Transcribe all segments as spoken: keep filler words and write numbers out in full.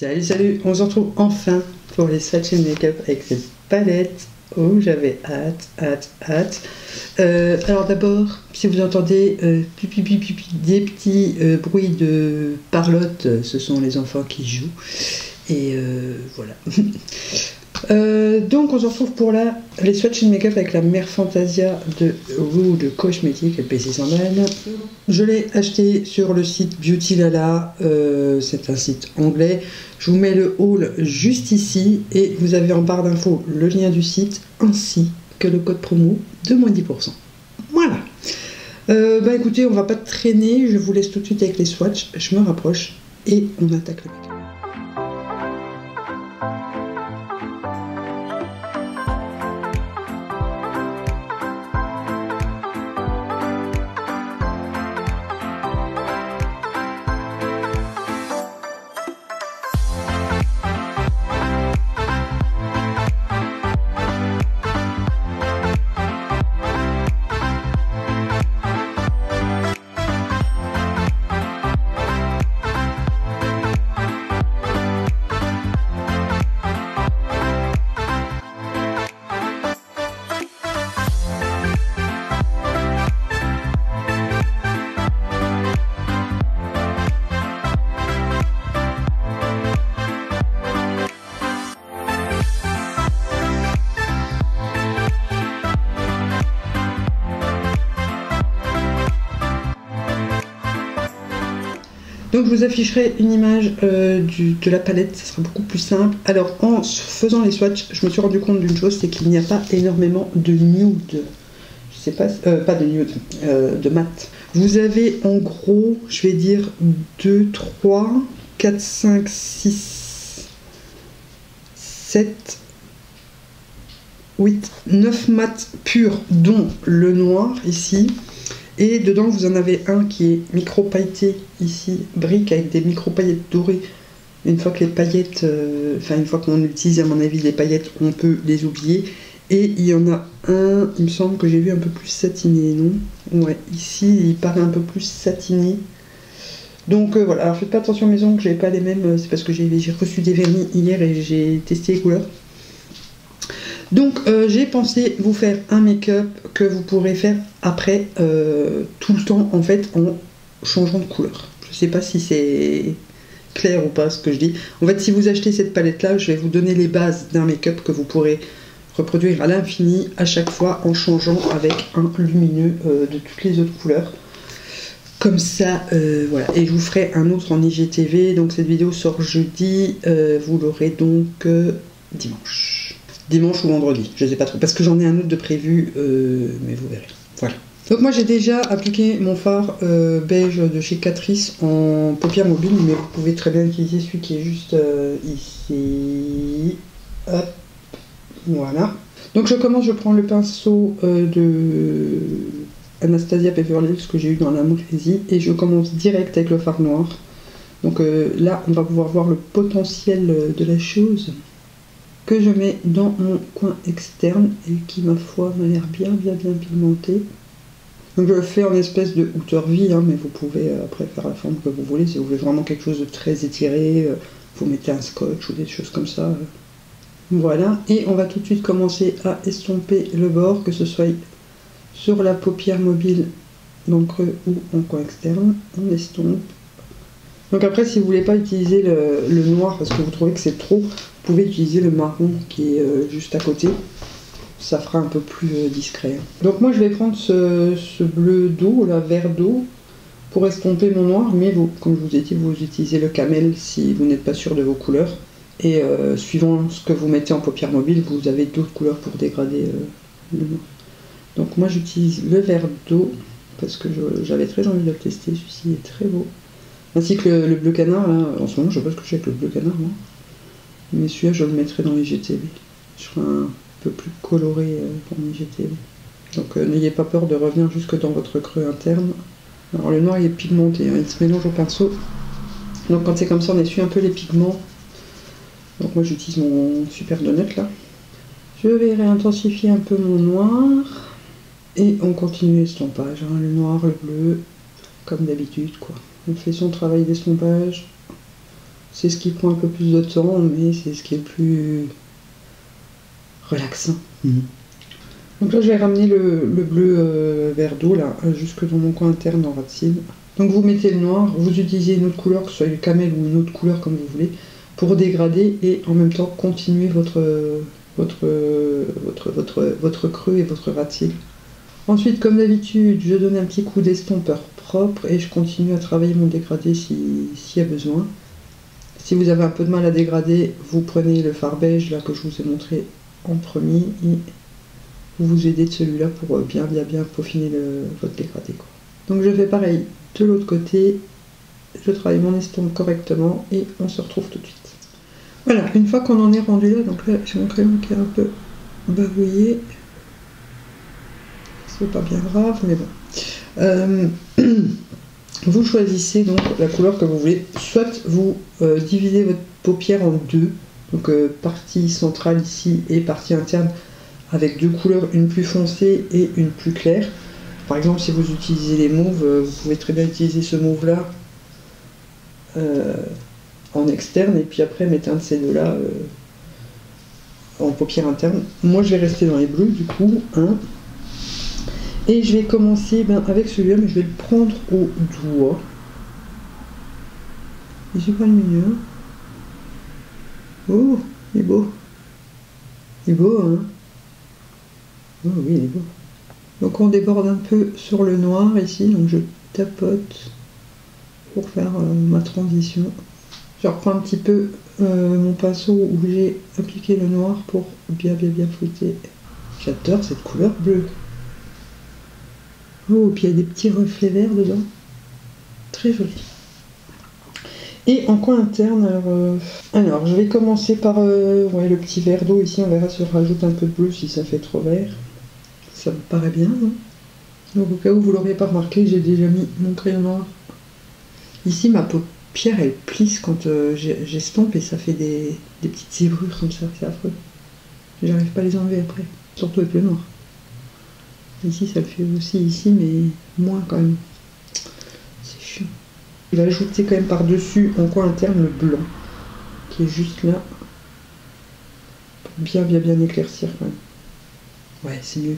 Salut salut, on se retrouve enfin pour les swatchs et make-up avec cette palette. Oh, j'avais hâte, hâte, hâte. Euh, alors d'abord, si vous entendez euh, pipi, pipi, pipi, des petits euh, bruits de parlotte, ce sont les enfants qui jouent. Et euh, voilà. euh, donc on se retrouve pour la, les swatchs et make-up avec la Mère Fantasia de Rude Cosmetics, L P six cents balles. Je l'ai acheté sur le site Beauty Lala, euh, c'est un site anglais. Je vous mets le haul juste ici et vous avez en barre d'infos le lien du site ainsi que le code promo de moins dix pour cent. Voilà. Euh, bah écoutez, on va pas traîner, je vous laisse tout de suite avec les swatchs, je me rapproche et on attaque le make-up. Donc je vous afficherai une image euh, du, de la palette, ça sera beaucoup plus simple. Alors en faisant les swatchs, je me suis rendu compte d'une chose, c'est qu'il n'y a pas énormément de nude. Je sais pas, euh, pas de nude, euh, de mat. Vous avez en gros, je vais dire deux, trois, quatre, cinq, six, sept, huit, neuf mats purs, dont le noir ici. Et dedans, vous en avez un qui est micro-pailleté, ici, brique, avec des micro-paillettes dorées. Une fois que les paillettes, euh, enfin une fois qu'on utilise à mon avis les paillettes, on peut les oublier. Et il y en a un, il me semble que j'ai vu un peu plus satiné, non? Ouais, ici, il paraît un peu plus satiné. Donc euh, voilà, alors faites pas attention maison que j'ai pas les mêmes, c'est parce que j'ai reçu des vernis hier et j'ai testé les couleurs. Donc euh, j'ai pensé vous faire un make-up que vous pourrez faire après euh, tout le temps en fait en changeant de couleur. Je sais pas si c'est clair ou pas ce que je dis. En fait si vous achetez cette palette là, je vais vous donner les bases d'un make-up que vous pourrez reproduire à l'infini à chaque fois en changeant avec un lumineux euh, de toutes les autres couleurs. Comme ça, euh, voilà. Et je vous ferai un autre en I G T V. Donc cette vidéo sort jeudi, euh, vous l'aurez donc euh, dimanche. Dimanche ou vendredi, je ne sais pas trop, parce que j'en ai un autre de prévu, euh, mais vous verrez. Voilà. Donc moi j'ai déjà appliqué mon fard euh, beige de chez Catrice en paupières mobiles, mais vous pouvez très bien utiliser celui qui est juste euh, ici. Hop, voilà. Donc je commence, je prends le pinceau euh, de Anastasia Beverly, ce que j'ai eu dans la magnésie, et je commence direct avec le fard noir. Donc euh, là, on va pouvoir voir le potentiel de la chose. Que je mets dans mon coin externe et qui ma foi m'a l'air bien bien bien pigmenté. Donc je le fais en espèce de hauteur vie, hein, mais vous pouvez euh, après faire la forme que vous voulez. Si vous voulez vraiment quelque chose de très étiré, euh, vous mettez un scotch ou des choses comme ça. Euh. Voilà, et on va tout de suite commencer à estomper le bord, que ce soit sur la paupière mobile dans le creux ou en coin externe, on estompe. Donc après si vous voulez pas utiliser le, le noir parce que vous trouvez que c'est trop, vous pouvez utiliser le marron qui est euh, juste à côté, ça fera un peu plus euh, discret. Donc moi je vais prendre ce, ce bleu d'eau, là vert d'eau, pour estomper mon noir, mais vous, comme je vous ai dit, vous utilisez le camel si vous n'êtes pas sûr de vos couleurs. Et euh, suivant ce que vous mettez en paupière mobile, vous avez d'autres couleurs pour dégrader euh, le noir. Donc moi j'utilise le vert d'eau, parce que j'avais très envie de le tester, celui-ci est très beau. Ainsi que le, le bleu canard, là, en ce moment je sais pas ce que je fais avec le bleu canard, moi. Mais celui-là, je le mettrai dans les I G T V. Je ferai un peu plus coloré pour mes I G T V. Donc euh, n'ayez pas peur de revenir jusque dans votre creux interne. Alors le noir, il est pigmenté, hein, il se mélange au pinceau. Donc quand c'est comme ça, on essuie un peu les pigments. Donc moi, j'utilise mon super donut, là. Je vais réintensifier un peu mon noir. Et on continue l'estompage, hein, le noir, le bleu, comme d'habitude, quoi. On fait son travail d'estompage. C'est ce qui prend un peu plus de temps, mais c'est ce qui est plus relaxant. Mmh. Donc là, je vais ramener le, le bleu euh, vert d'eau, là, jusque dans mon coin interne en ratine. Donc vous mettez le noir, vous utilisez une autre couleur, que ce soit le camel ou une autre couleur comme vous voulez, pour dégrader et en même temps continuer votre, votre, votre, votre, votre creux et votre ratine. Ensuite, comme d'habitude, je donne un petit coup d'estompeur propre et je continue à travailler mon dégradé s'il si y a besoin. Si vous avez un peu de mal à dégrader, vous prenez le fard beige là que je vous ai montré en premier et vous vous aidez de celui-là pour bien bien bien peaufiner le, votre dégradé, quoi. Donc je fais pareil de l'autre côté, je travaille mon estompe correctement et on se retrouve tout de suite. Voilà, une fois qu'on en est rendu là, donc là j'ai mon crayon qui est un peu bavouillé, c'est pas bien grave mais bon. Euh... Vous choisissez donc la couleur que vous voulez, soit vous euh, divisez votre paupière en deux, donc euh, partie centrale ici et partie interne avec deux couleurs, une plus foncée et une plus claire. Par exemple, si vous utilisez les mauves, euh, vous pouvez très bien utiliser ce mauve là euh, en externe et puis après mettre un de ces deux là euh, en paupière interne. Moi je vais rester dans les bleus du coup, hein. Et je vais commencer ben, avec celui-là, mais je vais le prendre au doigt. Et j'ai pas le milieu. Oh, il est beau. Il est beau, hein. Oh oui, il est beau. Donc on déborde un peu sur le noir ici, donc je tapote pour faire euh, ma transition. Je reprends un petit peu euh, mon pinceau où j'ai appliqué le noir pour bien, bien, bien fouetter. J'adore cette couleur bleue. Oh, et puis il y a des petits reflets verts dedans. Très joli. Et en coin interne, alors, euh, alors je vais commencer par euh, ouais, le petit verre d'eau ici. On verra si je rajoute un peu de bleu si ça fait trop vert. Ça me paraît bien, non? Donc au cas où vous l'auriez pas remarqué, j'ai déjà mis mon crayon noir. Ici, ma paupière, elle plisse quand euh, j'estompe et ça fait des, des petites zébrures comme ça. C'est affreux. J'arrive pas à les enlever après. Surtout avec le noir. Ici, ça le fait aussi ici, mais moins quand même. C'est chiant. Je vais ajouter quand même par-dessus, en coin interne, le blanc, qui est juste là, pour bien, bien, bien éclaircir quand même. Ouais, c'est mieux.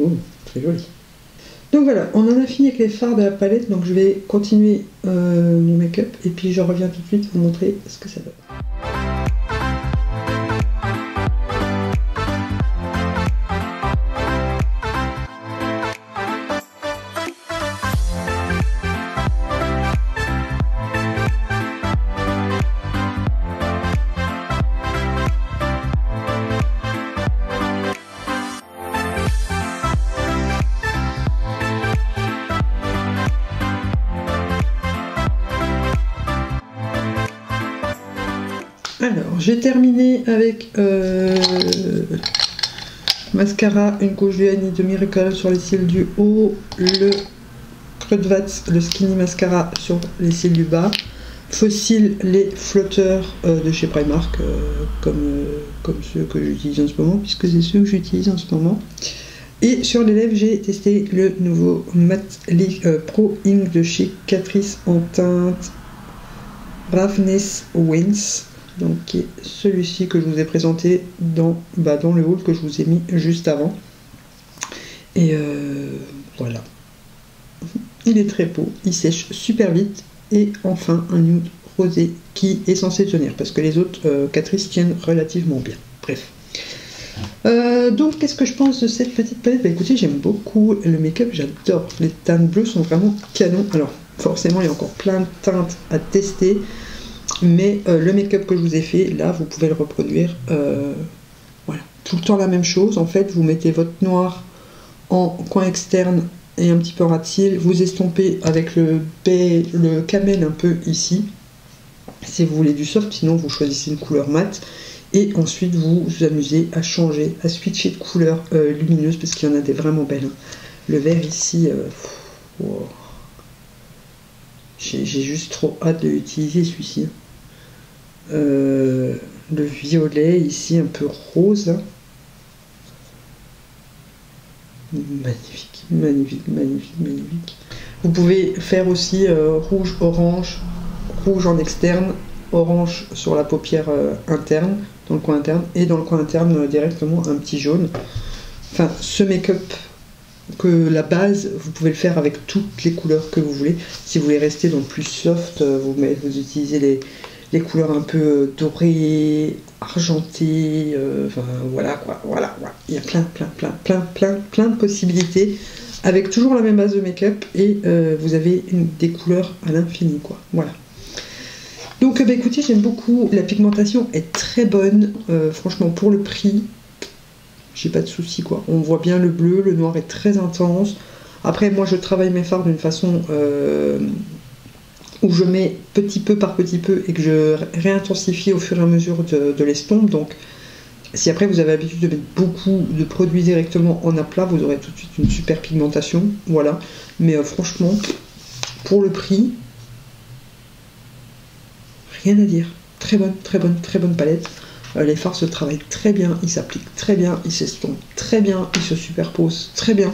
Oh, très joli. Donc voilà, on en a fini avec les fards de la palette, donc je vais continuer euh, mon make-up, et puis je reviens tout de suite vous montrer ce que ça donne. Alors, j'ai terminé avec euh, mascara, une couche de Annie de Miracle sur les cils du haut, le Kruidvat, le skinny mascara sur les cils du bas, Fossil, les flotteurs euh, de chez Primark, euh, comme, euh, comme ceux que j'utilise en ce moment, puisque c'est ceux que j'utilise en ce moment. Et sur les lèvres, j'ai testé le nouveau Matte euh, Pro Ink de chez Catrice en teinte Roughness Wins. Donc qui est celui-ci que je vous ai présenté dans, bah, dans le haul que je vous ai mis juste avant. Et euh, voilà. Il est très beau, il sèche super vite. Et enfin un nude rosé qui est censé tenir, parce que les autres euh, Catrice tiennent relativement bien. Bref. Euh, donc qu'est-ce que je pense de cette petite palette? Bah écoutez, j'aime beaucoup le make-up, j'adore. Les teintes bleues sont vraiment canon. Alors forcément il y a encore plein de teintes à tester. Mais euh, le make-up que je vous ai fait, là, vous pouvez le reproduire. Euh, voilà, tout le temps la même chose. En fait, vous mettez votre noir en coin externe et un petit peu ras-de-cils. Vous estompez avec le baie, le camel un peu ici. Si vous voulez du soft, sinon vous choisissez une couleur mate. Et ensuite, vous vous amusez à changer, à switcher de couleur euh, lumineuse parce qu'il y en a des vraiment belles. Hein. Le vert ici, euh, pff, wow. J'ai juste trop hâte de l'utiliser celui-ci. Euh, le violet ici, un peu rose. Magnifique, magnifique, magnifique, magnifique. Vous pouvez faire aussi euh, rouge, orange, rouge en externe, orange sur la paupière interne, dans le coin interne, et dans le coin interne directement un petit jaune. Enfin, ce make-up, que la base, vous pouvez le faire avec toutes les couleurs que vous voulez. Si vous voulez rester dans le plus soft, vous, vous utilisez les, les couleurs un peu dorées, argentées, euh, enfin voilà quoi, voilà, voilà. Il y a plein, plein, plein, plein, plein, plein de possibilités, avec toujours la même base de make-up, et euh, vous avez une, des couleurs à l'infini quoi, voilà. Donc bah, écoutez, j'aime beaucoup, la pigmentation est très bonne, euh, franchement pour le prix, j'ai pas de soucis quoi. On voit bien le bleu, le noir est très intense. Après moi je travaille mes fards d'une façon euh, où je mets petit peu par petit peu et que je réintensifie au fur et à mesure de, de l'estompe. Donc si après vous avez l'habitude de mettre beaucoup de produits directement en aplat, vous aurez tout de suite une super pigmentation, voilà. Mais euh, franchement, pour le prix, rien à dire, très bonne, très bonne, très bonne palette. Euh, les fards se travaillent très bien, ils s'appliquent très bien, ils s'estompent très bien, ils se superposent très bien.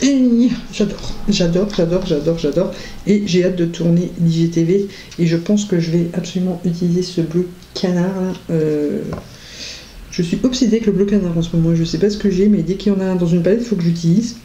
Et j'adore, j'adore, j'adore, j'adore, j'adore. Et j'ai hâte de tourner l'I G T V. Et je pense que je vais absolument utiliser ce bleu canard là. Euh, je suis obsédée avec le bleu canard en ce moment. Je sais pas ce que j'ai, mais dès qu'il y en a un dans une palette, il faut que j'utilise.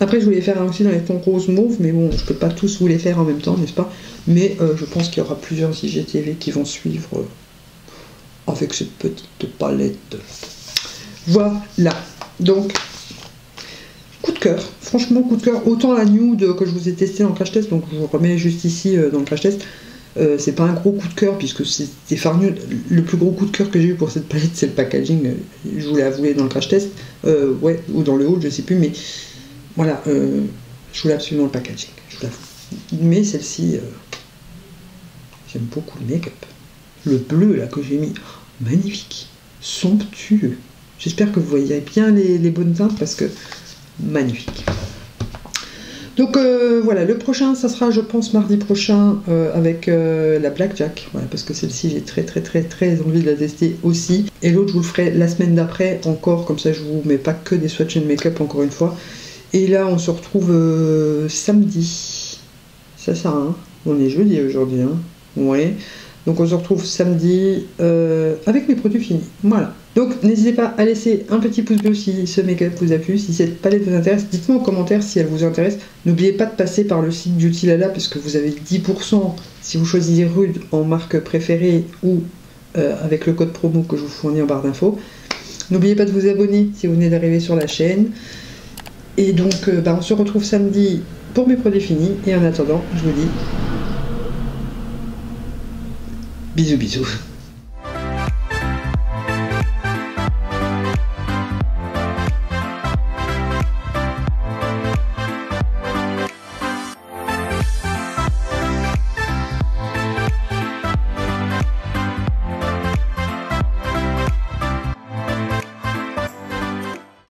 Après je voulais faire un aussi dans les tons rose mauve, mais bon, je peux pas tous vous les faire en même temps, n'est-ce pas? Mais euh, je pense qu'il y aura plusieurs I G T V qui vont suivre euh, avec cette petite palette. Voilà. Donc, coup de cœur. Franchement, coup de cœur. Autant la nude que je vous ai testée dans le crash test, donc je vous remets juste ici euh, dans le crash test. Euh, c'est pas un gros coup de cœur puisque c'est des fards nudes. Le plus gros coup de cœur que j'ai eu pour cette palette, c'est le packaging. Je vous l'avouais dans le crash test. Euh, ouais, ou dans le haul, je sais plus, mais. Voilà, euh, je voulais absolument le packaging, je vous l'avoue. Mais celle-ci, euh, j'aime beaucoup le make-up. Le bleu là que j'ai mis, magnifique, somptueux. J'espère que vous voyez bien les, les bonnes teintes parce que magnifique. Donc euh, voilà, le prochain, ça sera, je pense, mardi prochain euh, avec euh, la Blackjack. Voilà, parce que celle-ci, j'ai très très très très envie de la tester aussi. Et l'autre, je vous le ferai la semaine d'après encore, comme ça je vous mets pas que des swatchs de make-up encore une fois. Et là, on se retrouve euh, samedi. Ça, ça, hein. On est jeudi aujourd'hui, hein. Ouais. Donc, on se retrouve samedi euh, avec mes produits finis. Voilà. Donc, n'hésitez pas à laisser un petit pouce bleu si ce make-up vous a plu. Si cette palette vous intéresse, dites-moi en commentaire si elle vous intéresse. N'oubliez pas de passer par le site Beauty Lala puisque vous avez dix pour cent si vous choisissez Rude en marque préférée ou euh, avec le code promo que je vous fournis en barre d'infos. N'oubliez pas de vous abonner si vous venez d'arriver sur la chaîne. Et donc, euh, bah, on se retrouve samedi pour mes produits finis. Et en attendant, je vous dis bisous, bisous.